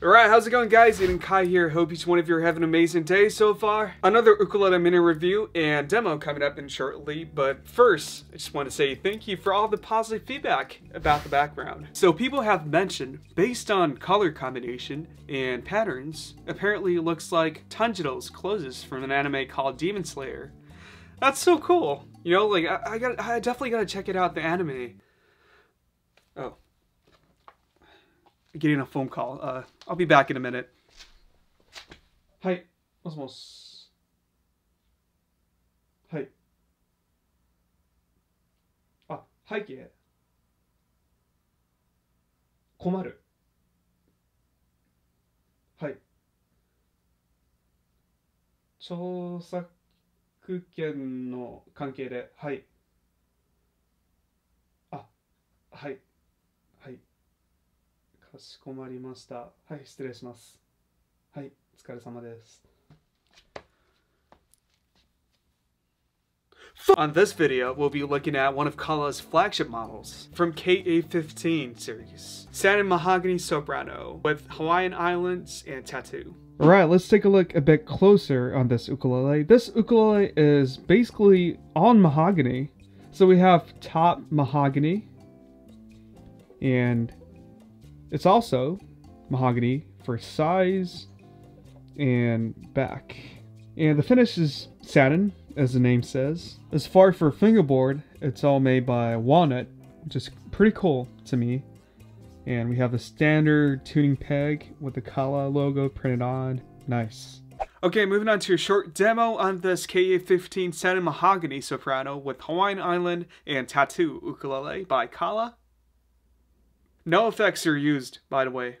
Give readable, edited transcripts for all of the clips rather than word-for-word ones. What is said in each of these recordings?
Alright, how's it going, guys? Eden Kai here. Hope each one of you are having an amazing day so far. Another ukulele mini review and demo coming up in shortly, but first, I just want to say thank you for all the positive feedback about the background. So people have mentioned, based on color combination and patterns, apparently it looks like Tanjiro's clothes from an anime called Demon Slayer. That's so cool. You know, like, I definitely gotta check it out, the anime. Oh. Getting a phone call. I'll be back in a minute. Hi. Almost. Hi. Ah, hi, yeah. Komaru. Hi. Chōsaku-ken no kankei de. Hi. Ah, hi. Hi. かしこまりました。はい、失礼します。はい、お疲れ様です。On this video, we'll be looking at one of Kala's flagship models from KA15 series, Satin Mahogany Soprano with Hawaiian Islands and Tattoo. Alright, let's take a look a bit closer on this ukulele. This ukulele is basically on mahogany. So we have top mahogany and it's also mahogany for size and back. And the finish is satin, as the name says. As far for fingerboard, it's all made by walnut, which is pretty cool to me. And we have a standard tuning peg with the Kala logo printed on. Nice. Okay, moving on to a short demo on this KA15 Satin Mahogany Soprano with Hawaiian Island and Tattoo ukulele by Kala. No effects are used, by the way.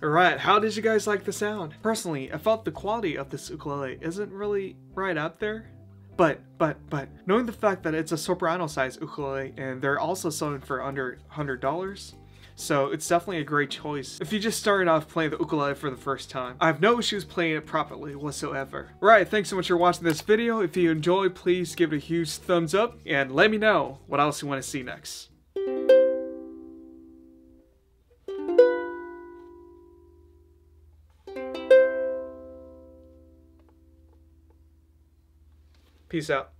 Alright, how did you guys like the sound? Personally, I felt the quality of this ukulele isn't really right up there. But, knowing the fact that it's a soprano size ukulele and they're also selling for under $100, so it's definitely a great choice if you just started off playing the ukulele for the first time. I have no issues playing it properly whatsoever. Alright, thanks so much for watching this video. If you enjoyed, please give it a huge thumbs up and let me know what else you want to see next. Peace out.